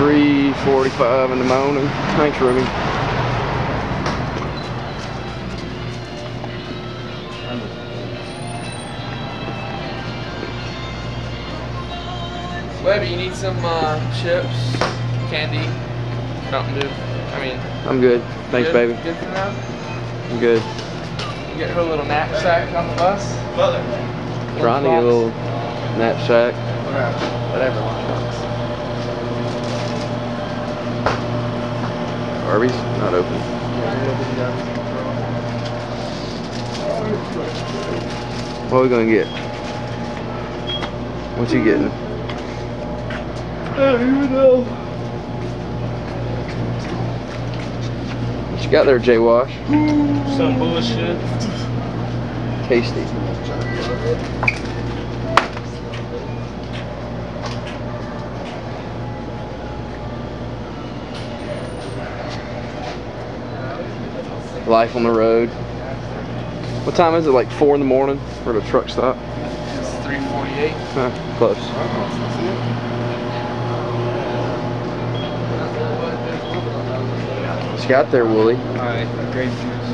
3:45 in the morning. Thanks, Ruby. Webby, you need some chips, candy, Mountain Dew. I mean, I'm good. Thanks, good, baby. Good for now? I'm good. You get her little knapsack on the bus? Brother. Ronnie, a little knapsack. Whatever. Lunchbox. Arby's not open. What are we gonna get? What you getting? I don't even know. What you got there, Jay Wash? Some bullshit. Tasty. Life on the road. What time is it? Like 4 in the morning for the truck stop? It's 3:48. Huh, close. What you got there, Wooly? Alright, grape juice.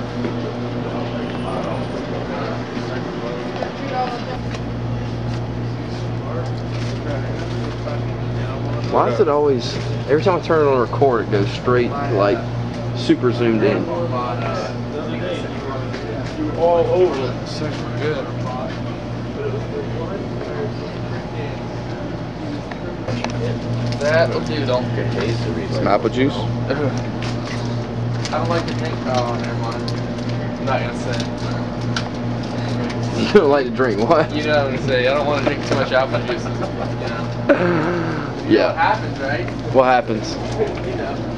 Why is it always, every time I turn it on record, it goes straight like super zoomed in? All over it. Super good. That'll do. Don't get hazy. Some apple juice. I don't like the drink. Oh, never mind. I'm not gonna say. You don't like to drink what? You know what I'm gonna say. I don't want to drink too much apple juice. You know? Yeah. You know what happens, right? What happens? You know.